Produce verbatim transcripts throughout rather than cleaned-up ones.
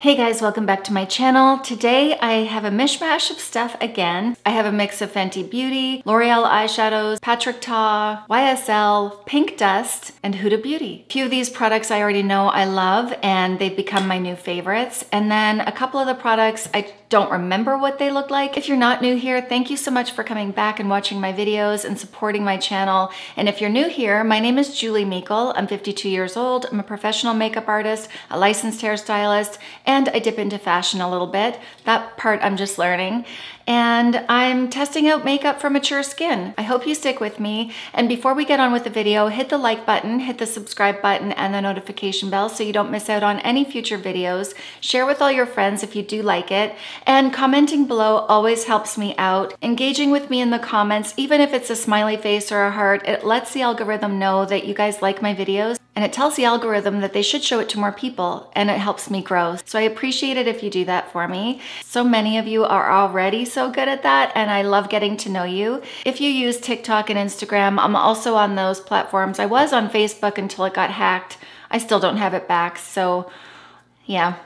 Hey guys, welcome back to my channel. Today I have a mishmash of stuff again. I have a mix of Fenty Beauty, L'Oreal eyeshadows, Patrick Ta, Y S L, Pink Dust, and Huda Beauty. A few of these products I already know I love and they've become my new favorites. And then a couple of the products I don't remember what they look like. If you're not new here, thank you so much for coming back and watching my videos and supporting my channel. And if you're new here, my name is Julie Meikle. I'm fifty-two years old. I'm a professional makeup artist, a licensed hairstylist, and I dip into fashion a little bit. That part I'm just learning. And I'm testing out makeup for mature skin. I hope you stick with me. And before we get on with the video, hit the like button, hit the subscribe button and the notification bell so you don't miss out on any future videos. Share with all your friends if you do like it. And commenting below always helps me out. Engaging with me in the comments, even if it's a smiley face or a heart, it lets the algorithm know that you guys like my videos. And it tells the algorithm that they should show it to more people, and it helps me grow. So I appreciate it if you do that for me. So many of you are already so good at that, and I love getting to know you. If you use TikTok and Instagram, I'm also on those platforms. I was on Facebook until it got hacked. I still don't have it back, so yeah,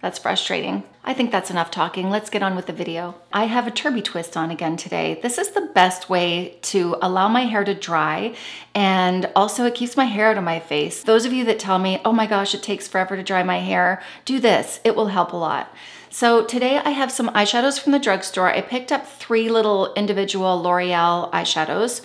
that's frustrating. I think that's enough talking. Let's get on with the video. I have a turbie twist on again today. This is the best way to allow my hair to dry, and also it keeps my hair out of my face. Those of you that tell me, oh my gosh, it takes forever to dry my hair, do this, it will help a lot. So today I have some eyeshadows from the drugstore. I picked up three little individual L'Oreal eyeshadows.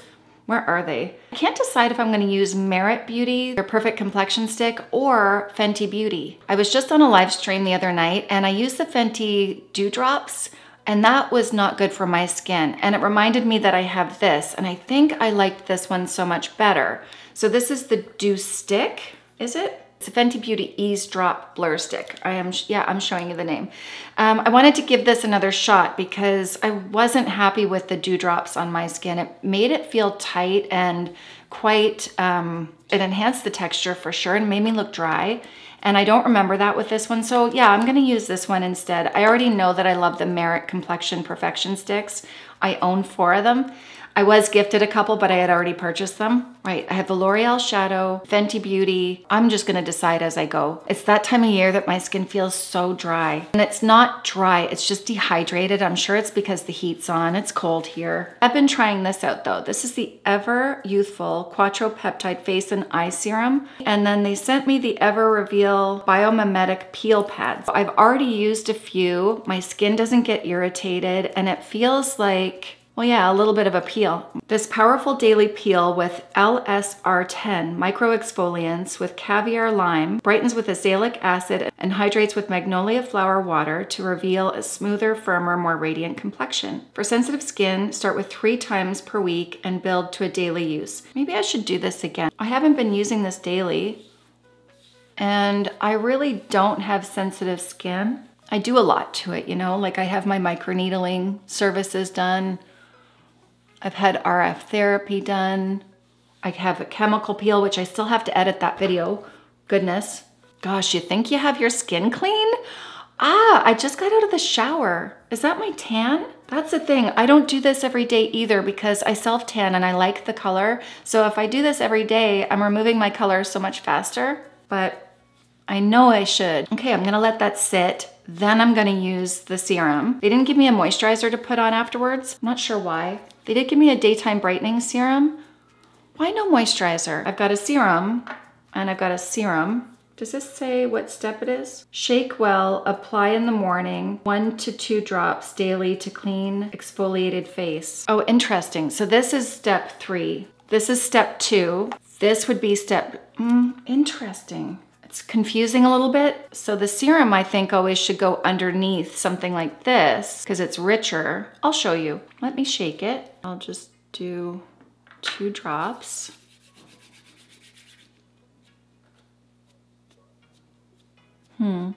Where are they? I can't decide if I'm gonna use Merit Beauty, their Perfect Complexion Stick, or Fenty Beauty. I was just on a live stream the other night and I used the Fenty Dew Drops and that was not good for my skin. And it reminded me that I have this and I think I liked this one so much better. So this is the Dew Stick, is it? It's a Fenty Beauty Eavesdrop Blur Stick. I am, yeah, I'm showing you the name. Um, I wanted to give this another shot because I wasn't happy with the dewdrops on my skin. It made it feel tight and quite, um, it enhanced the texture for sure and made me look dry. And I don't remember that with this one. So yeah, I'm gonna use this one instead. I already know that I love the Merit Complexion Perfection Sticks. I own four of them. I was gifted a couple, but I had already purchased them. Right, I have the L'Oreal Shadow, Fenty Beauty. I'm just gonna decide as I go. It's that time of year that my skin feels so dry. And it's not dry, it's just dehydrated. I'm sure it's because the heat's on, it's cold here. I've been trying this out though. This is the Ever Youthful Quattro Peptide Face and Eye Serum. And then they sent me the Ever Reveal Biomimetic Peel Pads. I've already used a few. My skin doesn't get irritated and it feels like, well, yeah, a little bit of a peel. This powerful daily peel with L S R ten micro exfoliants with caviar lime brightens with azelaic acid and hydrates with magnolia flower water to reveal a smoother, firmer, more radiant complexion. For sensitive skin, start with three times per week and build to a daily use. Maybe I should do this again. I haven't been using this daily and I really don't have sensitive skin. I do a lot to it, you know, like I have my microneedling services done. I've had R F therapy done. I have a chemical peel, which I still have to edit that video. Goodness. Gosh, you think you have your skin clean? Ah, I just got out of the shower. Is that my tan? That's the thing. I don't do this every day either because I self-tan and I like the color. So if I do this every day, I'm removing my color so much faster, but I know I should. Okay, I'm gonna let that sit. Then I'm gonna use the serum. They didn't give me a moisturizer to put on afterwards. I'm not sure why. They did give me a daytime brightening serum. Why no moisturizer? I've got a serum and I've got a serum. Does this say what step it is? Shake well, apply in the morning, one to two drops daily to clean exfoliated face. Oh, interesting. So this is step three. This is step two. This would be step, mm, interesting. It's confusing a little bit. So the serum I think always should go underneath something like this because it's richer. I'll show you. Let me shake it. I'll just do two drops. Hmm.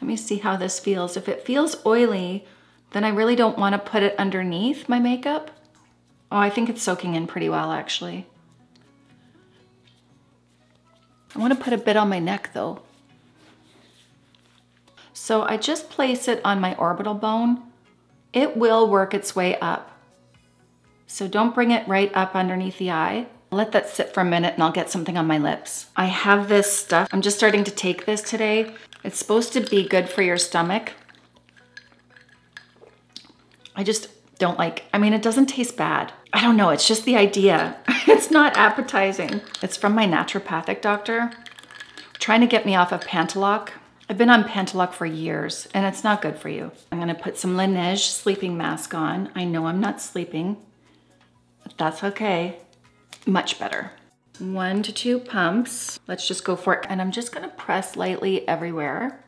Let me see how this feels. If it feels oily, then I really don't want to put it underneath my makeup. Oh, I think it's soaking in pretty well actually. I want to put a bit on my neck though. So I just place it on my orbital bone. It will work its way up. So don't bring it right up underneath the eye. I'll let that sit for a minute and I'll get something on my lips. I have this stuff. I'm just starting to take this today. It's supposed to be good for your stomach. I just don't like, I mean, it doesn't taste bad. I don't know, it's just the idea. It's not appetizing. It's from my naturopathic doctor, trying to get me off of Pantoloc. I've been on Pantoloc for years and it's not good for you. I'm gonna put some Laneige sleeping mask on. I know I'm not sleeping, but that's okay. Much better. One to two pumps. Let's just go for it. And I'm just gonna press lightly everywhere.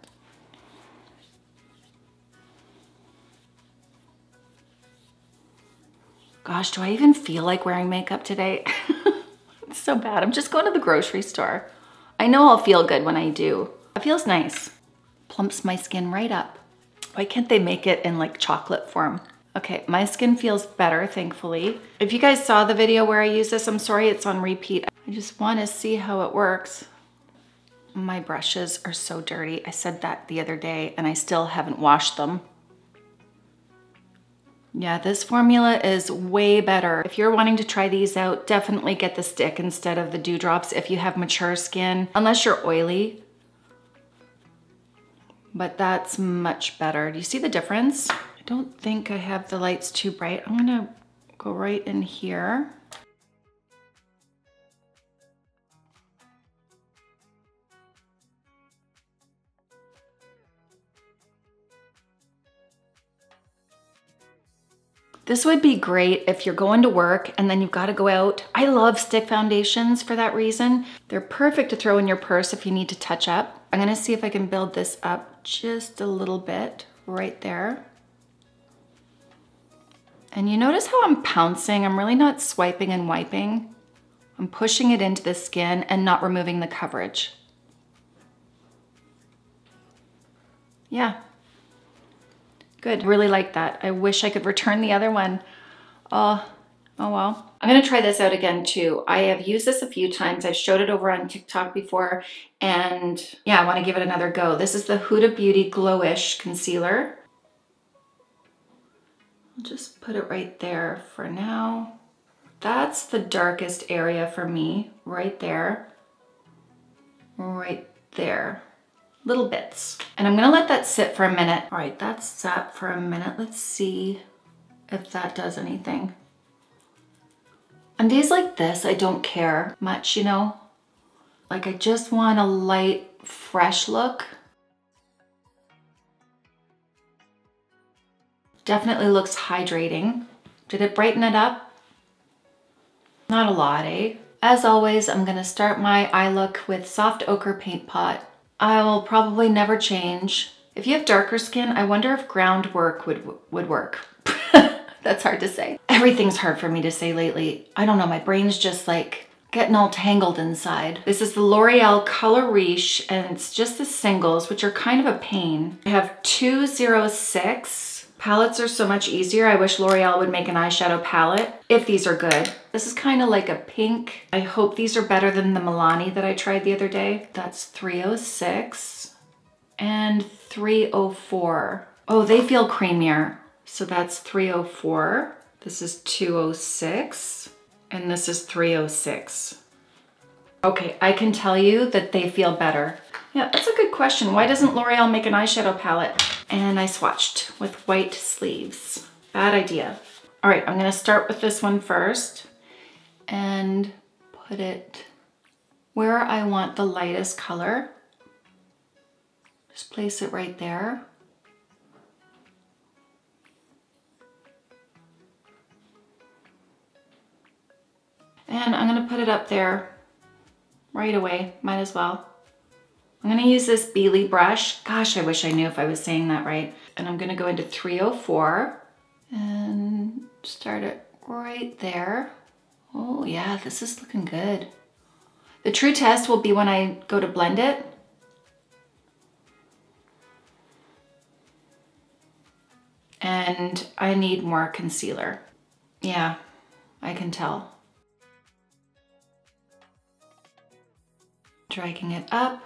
Gosh, do I even feel like wearing makeup today? It's so bad. I'm just going to the grocery store. I know I'll feel good when I do. It feels nice. Plumps my skin right up. Why can't they make it in like chocolate form? Okay, my skin feels better, thankfully. If you guys saw the video where I use this, I'm sorry it's on repeat. I just want to see how it works. My brushes are so dirty. I said that the other day and I still haven't washed them. Yeah, this formula is way better. If you're wanting to try these out, definitely get the stick instead of the dew drops if you have mature skin, unless you're oily. But that's much better. Do you see the difference? I don't think I have the lights too bright. I'm gonna go right in here. This would be great if you're going to work and then you've got to go out. I love stick foundations for that reason. They're perfect to throw in your purse if you need to touch up. I'm gonna see if I can build this up just a little bit right there. And you notice how I'm pouncing. I'm really not swiping and wiping. I'm pushing it into the skin and not removing the coverage. Yeah. Good, really like that. I wish I could return the other one. Oh, oh well. I'm gonna try this out again too. I have used this a few times. I've showed it over on TikTok before, and yeah, I wanna give it another go. This is the Huda Beauty Glow-ish Concealer. I'll just put it right there for now. That's the darkest area for me, right there, right there. Little bits. And I'm gonna let that sit for a minute. All right, that's sat for a minute. Let's see if that does anything. On days like this, I don't care much, you know? Like I just want a light, fresh look. Definitely looks hydrating. Did it brighten it up? Not a lot, eh? As always, I'm gonna start my eye look with Soft Ochre Paint Pot. I will probably never change. If you have darker skin, I wonder if groundwork would would work. That's hard to say. Everything's hard for me to say lately. I don't know, my brain's just like getting all tangled inside. This is the L'Oreal Color Riche, and it's just the singles, which are kind of a pain. I have two oh six. Palettes are so much easier. I wish L'Oreal would make an eyeshadow palette, if these are good. This is kind of like a pink. I hope these are better than the Milani that I tried the other day. That's three oh six and three oh four. Oh, they feel creamier. So that's three oh four. This is two oh six and this is three oh six. Okay, I can tell you that they feel better. Yeah, that's a good question. Why doesn't L'Oreal make an eyeshadow palette? And I swatched with white sleeves. Bad idea. All right, I'm gonna start with this one first and put it where I want the lightest color. Just place it right there. And I'm gonna put it up there right away, might as well. I'm gonna use this Beely brush. Gosh, I wish I knew if I was saying that right. And I'm gonna go into three oh four and start it right there. Oh yeah, this is looking good. The true test will be when I go to blend it. And I need more concealer. Yeah, I can tell. Dragging it up.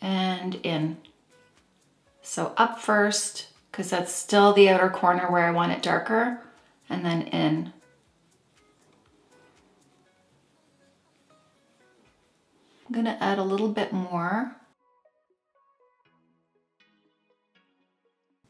And in. So up first, because that's still the outer corner where I want it darker, and then in. gonna add a little bit more.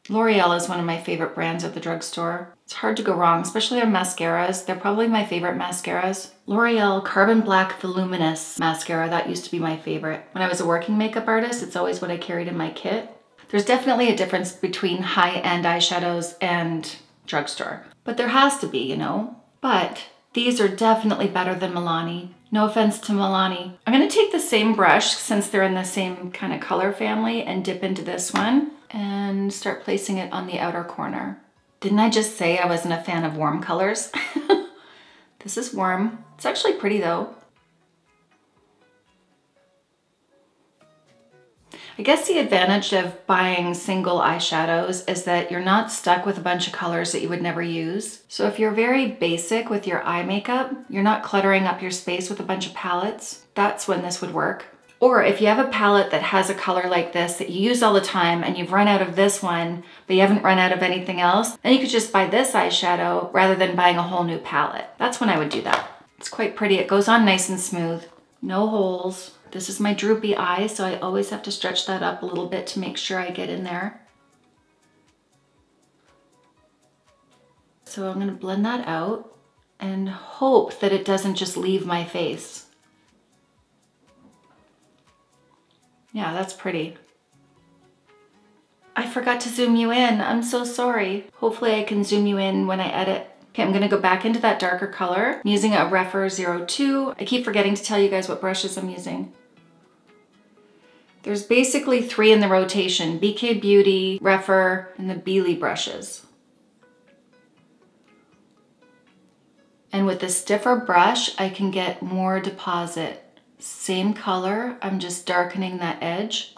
L'Oreal is one of my favorite brands at the drugstore. It's hard to go wrong, especially their mascaras. They're probably my favorite mascaras. L'Oreal Carbon Black Voluminous Mascara, that used to be my favorite. When I was a working makeup artist, it's always what I carried in my kit. There's definitely a difference between high-end eyeshadows and drugstore, but there has to be, you know? But these are definitely better than Milani. No offense to Milani. I'm gonna take the same brush, since they're in the same kind of color family, and dip into this one and start placing it on the outer corner. Didn't I just say I wasn't a fan of warm colors? This is warm. It's actually pretty though. I guess the advantage of buying single eyeshadows is that you're not stuck with a bunch of colors that you would never use. So if you're very basic with your eye makeup, you're not cluttering up your space with a bunch of palettes, that's when this would work. Or if you have a palette that has a color like this that you use all the time and you've run out of this one, but you haven't run out of anything else, then you could just buy this eyeshadow rather than buying a whole new palette. That's when I would do that. It's quite pretty. It goes on nice and smooth. No holes. This is my droopy eye, so I always have to stretch that up a little bit to make sure I get in there. So I'm gonna blend that out and hope that it doesn't just leave my face. Yeah, that's pretty. I forgot to zoom you in. I'm so sorry. Hopefully I can zoom you in when I edit. Okay, I'm gonna go back into that darker color. I'm using a Rephr zero two. I keep forgetting to tell you guys what brushes I'm using. There's basically three in the rotation: B K Beauty, Rephr, and the Beely brushes. And with the stiffer brush, I can get more deposit. Same color, I'm just darkening that edge.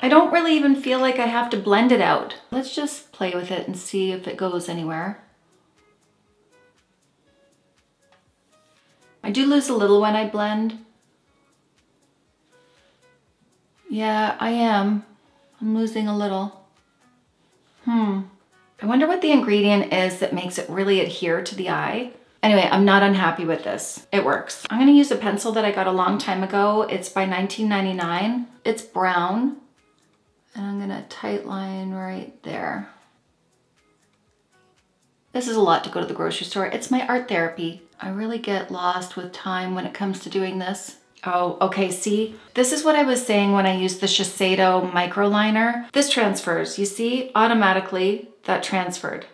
I don't really even feel like I have to blend it out. Let's just play with it and see if it goes anywhere. I do lose a little when I blend. Yeah, I am. I'm losing a little. Hmm. I wonder what the ingredient is that makes it really adhere to the eye. Anyway, I'm not unhappy with this. It works. I'm gonna use a pencil that I got a long time ago. It's by nineteen ninety-nine. It's brown. And I'm gonna tight line right there. This is a lot to go to the grocery store. It's my art therapy. I really get lost with time when it comes to doing this. Oh, okay, see? This is what I was saying when I used the Shiseido microliner. This transfers, you see? Automatically, that transferred.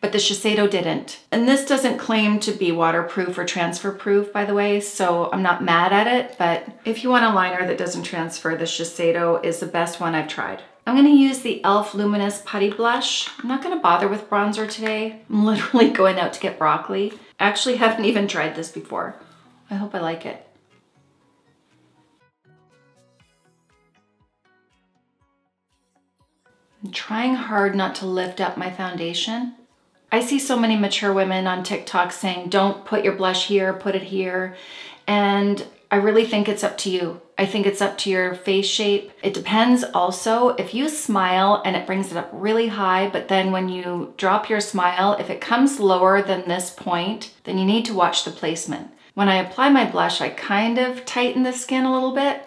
But the Shiseido didn't. And this doesn't claim to be waterproof or transfer-proof, by the way, so I'm not mad at it, but if you want a liner that doesn't transfer, the Shiseido is the best one I've tried. I'm gonna use the E L F Luminous Putty Blush. I'm not gonna bother with bronzer today. I'm literally going out to get broccoli. I actually haven't even tried this before. I hope I like it. I'm trying hard not to lift up my foundation. I see so many mature women on TikTok saying, don't put your blush here, put it here. And I really think it's up to you. I think it's up to your face shape. It depends also if you smile and it brings it up really high, but then when you drop your smile, if it comes lower than this point, then you need to watch the placement. When I apply my blush, I kind of tighten the skin a little bit,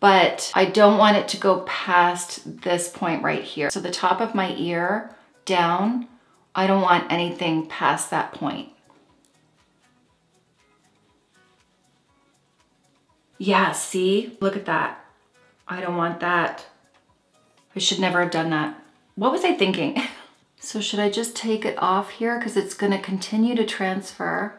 but I don't want it to go past this point right here. So the top of my ear down, I don't want anything past that point. Yeah, see, look at that. I don't want that. I should never have done that. What was I thinking? So should I just take it off here? Because it's gonna continue to transfer.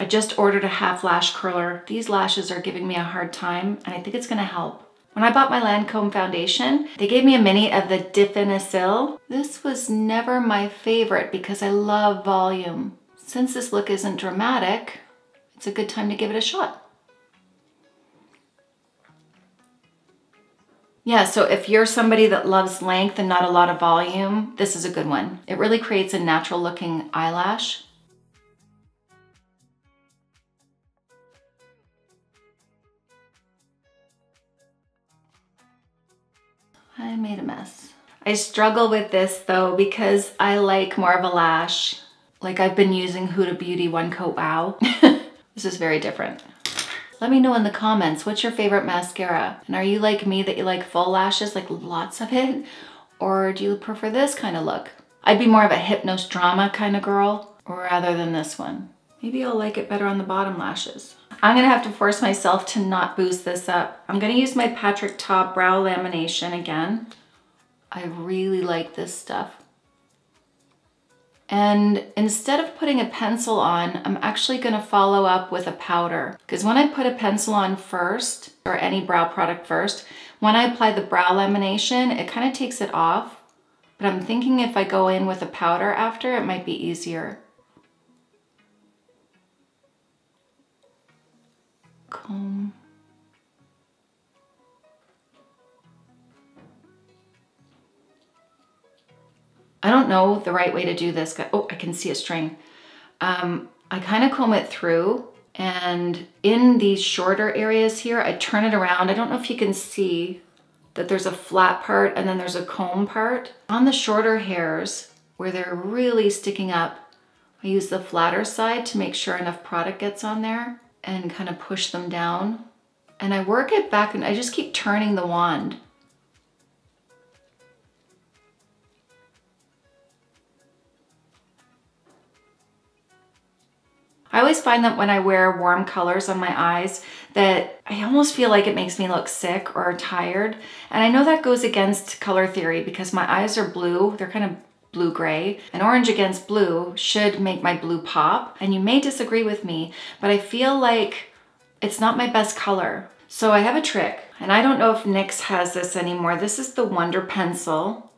I just ordered a half lash curler. These lashes are giving me a hard time and I think it's gonna help. When I bought my Lancome foundation, they gave me a mini of the Diffinacil. This was never my favorite because I love volume. Since this look isn't dramatic, it's a good time to give it a shot. Yeah, so if you're somebody that loves length and not a lot of volume, this is a good one. It really creates a natural looking eyelash. I made a mess. I struggle with this though because I like more of a lash. Like I've been using Huda Beauty One Coat Wow. This is very different. Let me know in the comments, what's your favorite mascara? And are you like me that you like full lashes, like lots of it? Or do you prefer this kind of look? I'd be more of a hypnodrama kind of girl rather than this one. Maybe I'll like it better on the bottom lashes. I'm gonna have to force myself to not boost this up. I'm gonna use my Patrick Ta brow lamination again. I really like this stuff. And instead of putting a pencil on, I'm actually gonna follow up with a powder. Because when I put a pencil on first, or any brow product first, when I apply the brow lamination, it kind of takes it off. But I'm thinking if I go in with a powder after, it might be easier. Comb. I don't know the right way to do this. Oh, I can see a string. Um, I kind of comb it through, and in these shorter areas here, I turn it around. I don't know if you can see that there's a flat part and then there's a comb part. On the shorter hairs, where they're really sticking up, I use the flatter side to make sure enough product gets on there and kind of push them down. And I work it back and I just keep turning the wand. I always find that when I wear warm colors on my eyes that I almost feel like it makes me look sick or tired. And I know that goes against color theory because my eyes are blue. They're kind of blue-gray. And orange against blue should make my blue pop. And you may disagree with me, but I feel like it's not my best color. So I have a trick. And I don't know if NYX has this anymore. This is the Wonder Pencil.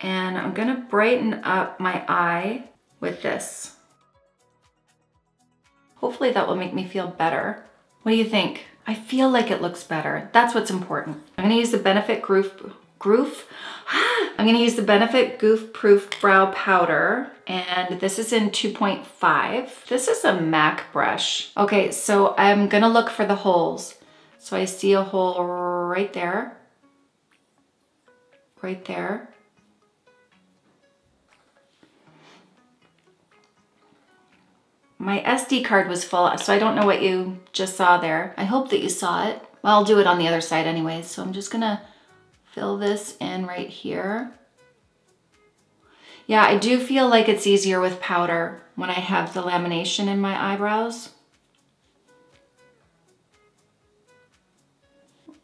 And I'm gonna brighten up my eye with this. Hopefully that will make me feel better. What do you think? I feel like it looks better. That's what's important. I'm gonna use the Benefit Goof, Goof? I'm gonna use the Benefit Goof Proof Brow Powder, and this is in two point five. This is a MAC brush. Okay, so I'm gonna look for the holes. So I see a hole right there, right there. My S D card was full, so I don't know what you just saw there. I hope that you saw it. Well, I'll do it on the other side anyway, so I'm just gonna fill this in right here. Yeah, I do feel like it's easier with powder when I have the lamination in my eyebrows.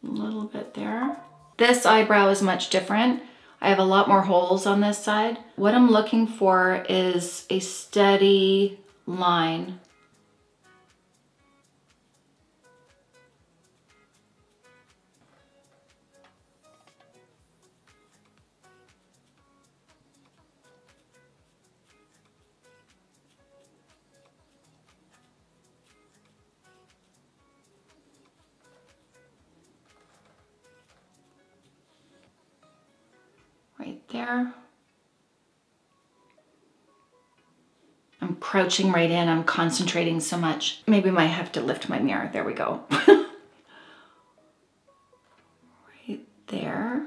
A little bit there. This eyebrow is much different. I have a lot more holes on this side. What I'm looking for is a steady line. Right there. I'm crouching right in, I'm concentrating so much. Maybe I might have to lift my mirror, there we go. Right there.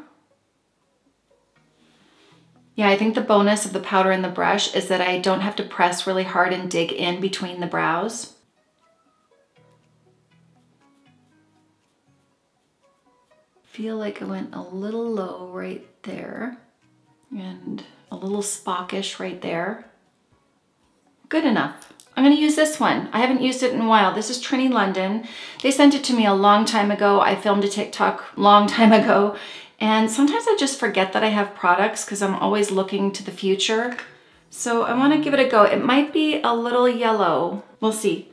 Yeah, I think the bonus of the powder in the brush is that I don't have to press really hard and dig in between the brows. Feel like I went a little low right there and a little spockish right there. Good enough. I'm gonna use this one. I haven't used it in a while. This is Trini London. They sent it to me a long time ago. I filmed a TikTok long time ago. And sometimes I just forget that I have products because I'm always looking to the future. So I wanna give it a go. It might be a little yellow. We'll see.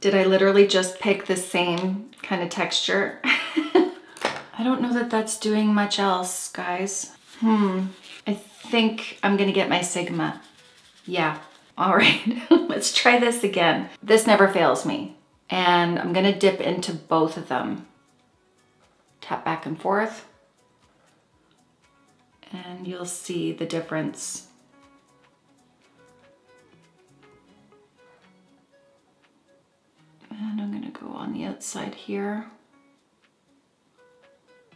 Did I literally just pick the same kind of texture? I don't know that that's doing much else, guys. Hmm, I think I'm gonna get my Sigma. Yeah, all right, let's try this again. This never fails me. And I'm gonna dip into both of them. Tap back and forth. and you'll see the difference. And I'm gonna go on the outside here.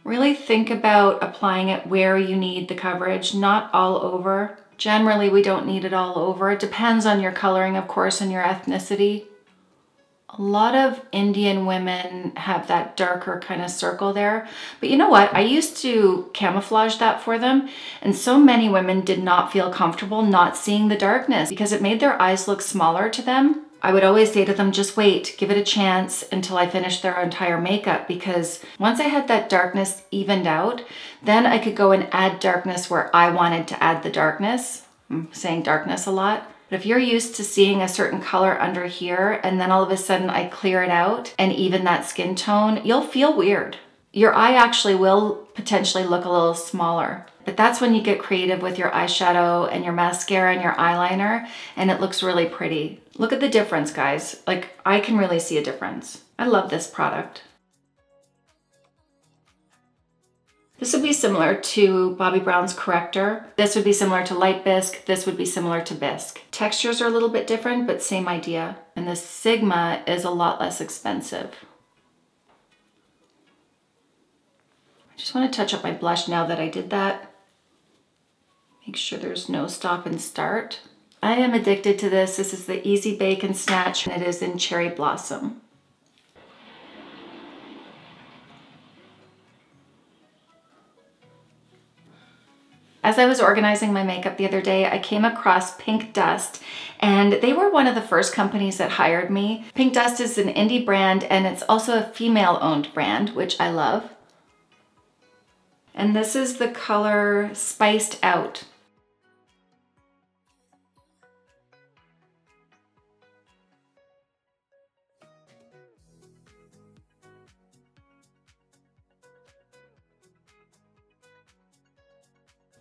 Really think about applying it where you need the coverage, not all over. Generally, we don't need it all over. It depends on your coloring, of course, and your ethnicity. A lot of Indian women have that darker kind of circle there. But you know what? I used to camouflage that for them, and so many women did not feel comfortable not seeing the darkness because it made their eyes look smaller to them. I would always say to them, just wait, give it a chance until I finish their entire makeup, because once I had that darkness evened out, then I could go and add darkness where I wanted to add the darkness. I'm saying darkness a lot. But if you're used to seeing a certain color under here and then all of a sudden I clear it out and even that skin tone, you'll feel weird. Your eye actually will potentially look a little smaller. But that's when you get creative with your eyeshadow and your mascara and your eyeliner, and it looks really pretty. Look at the difference, guys. Like, I can really see a difference. I love this product. This would be similar to Bobbi Brown's corrector. This would be similar to Light Bisque. This would be similar to Bisque. Textures are a little bit different, but same idea. And the Sigma is a lot less expensive. I just want to touch up my blush now that I did that. Make sure there's no stop and start. I am addicted to this. This is the Easy Bake and Snatch, and it is in Cherry Blossom. As I was organizing my makeup the other day, I came across Pink Dust, and they were one of the first companies that hired me. Pink Dust is an indie brand, and it's also a female-owned brand, which I love. And this is the color Spiced Out.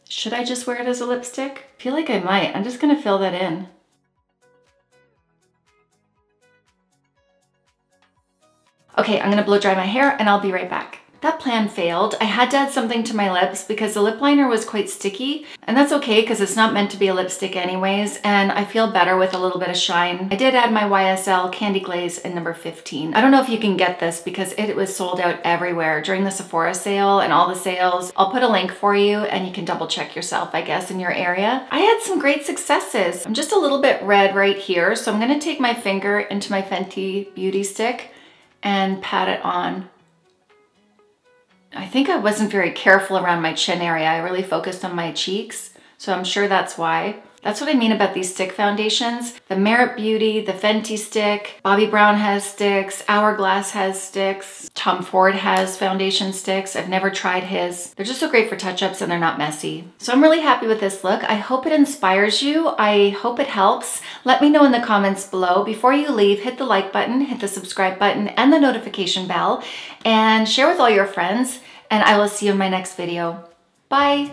Should I just wear it as a lipstick? I feel like I might. I'm just gonna fill that in. Okay, I'm gonna blow dry my hair and I'll be right back. That plan failed. I had to add something to my lips because the lip liner was quite sticky, and that's okay because it's not meant to be a lipstick anyways, and I feel better with a little bit of shine. I did add my Y S L Candy Glaze in number fifteen. I don't know if you can get this because it was sold out everywhere during the Sephora sale and all the sales. I'll put a link for you and you can double check yourself, I guess, in your area. I had some great successes. I'm just a little bit red right here, so I'm gonna take my finger into my Fenty Beauty stick and pat it on. I think I wasn't very careful around my chin area. I really focused on my cheeks, so I'm sure that's why. That's what I mean about these stick foundations. The Merit Beauty, the Fenty stick, Bobbi Brown has sticks, Hourglass has sticks, Tom Ford has foundation sticks. I've never tried his. They're just so great for touch-ups and they're not messy. So I'm really happy with this look. I hope it inspires you. I hope it helps. Let me know in the comments below. Before you leave, hit the like button, hit the subscribe button and the notification bell, and share with all your friends, and I will see you in my next video. Bye.